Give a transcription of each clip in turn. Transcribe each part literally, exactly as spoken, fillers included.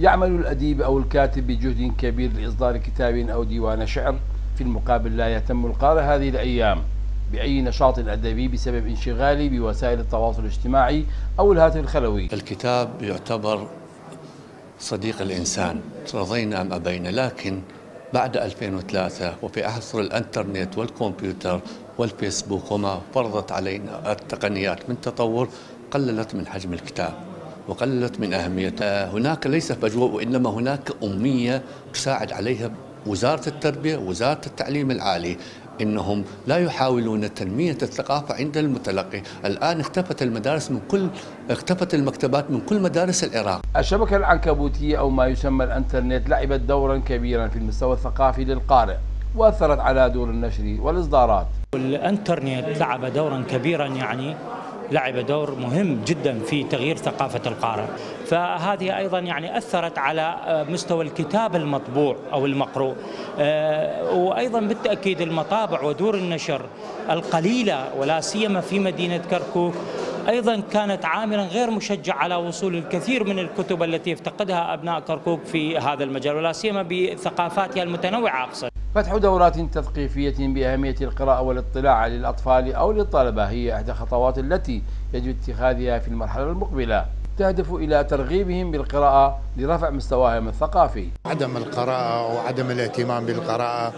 يعمل الأديب أو الكاتب بجهد كبير لإصدار كتاب أو ديوان شعر، في المقابل لا يهتم القارئ هذه الأيام بأي نشاط أدبي بسبب انشغاله بوسائل التواصل الاجتماعي أو الهاتف الخلوي. الكتاب يعتبر صديق الإنسان رضينا أم أبينا، لكن بعد ألفين وثلاثة وفي عصر الإنترنت والكمبيوتر والفيسبوك وما فرضت علينا التقنيات من تطور قللت من حجم الكتاب وقللت من أهميته. هناك ليس فجوة وإنما هناك أمية تساعد عليها وزارة التربية ووزارة التعليم العالي، إنهم لا يحاولون تنمية الثقافة عند المتلقي. الآن اختفت المدارس من كل اختفت المكتبات من كل مدارس العراق. الشبكة العنكبوتية أو ما يسمى الإنترنت لعبت دورا كبيرا في المستوى الثقافي للقارئ وأثرت على دور النشر والإصدارات. الإنترنت لعب دورا كبيرا يعني لعب دور مهم جدا في تغيير ثقافة القارئ، فهذه أيضا يعني أثرت على مستوى الكتاب المطبوع أو المقروء، وأيضا بالتأكيد المطابع ودور النشر القليلة ولا سيما في مدينة كركوك أيضا كانت عاملا غير مشجع على وصول الكثير من الكتب التي يفتقدها أبناء كركوك في هذا المجال ولا سيما بثقافاتها المتنوعة. أقصد فتح دورات تثقيفية بأهمية القراءة والاطلاع للأطفال أو للطلبة هي إحدى الخطوات التي يجب اتخاذها في المرحلة المقبلة، تهدف إلى ترغيبهم بالقراءة لرفع مستواهم الثقافي. عدم القراءة وعدم الاهتمام بالقراءة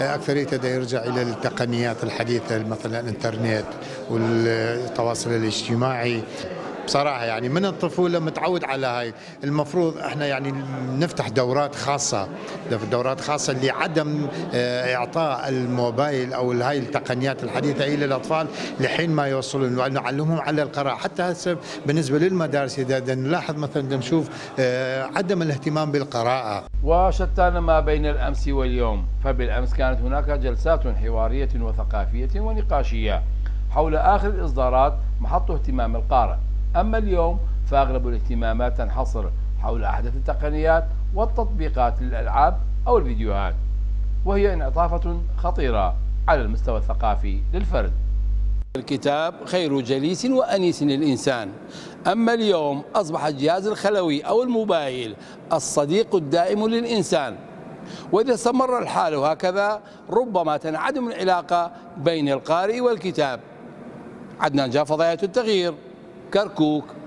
أكثريته يرجع إلى التقنيات الحديثة مثلا الإنترنت والتواصل الاجتماعي. بصراحة يعني من الطفولة متعود على هاي، المفروض احنا يعني نفتح دورات خاصة دورات خاصة لعدم اعطاء الموبايل او هاي التقنيات الحديثة الى الاطفال لحين ما يوصلون، نعلمهم على القراءة. حتى هسه بالنسبة للمدارس اذا نلاحظ مثلا نشوف عدم الاهتمام بالقراءة. وشتان ما بين الامس واليوم، فبالامس كانت هناك جلسات حوارية وثقافية ونقاشية حول اخر الاصدارات محط اهتمام القارئ، أما اليوم فأغلب الاهتمامات تنحصر حول أحدث التقنيات والتطبيقات للألعاب أو الفيديوهات، وهي انعطافة خطيرة على المستوى الثقافي للفرد. الكتاب خير جليس وأنيس للإنسان، أما اليوم أصبح الجهاز الخلوي أو الموبايل الصديق الدائم للإنسان، وإذا استمر الحال هكذا ربما تنعدم العلاقة بين القارئ والكتاب. عدنان الجاف، فضائيات التغيير، كركوك.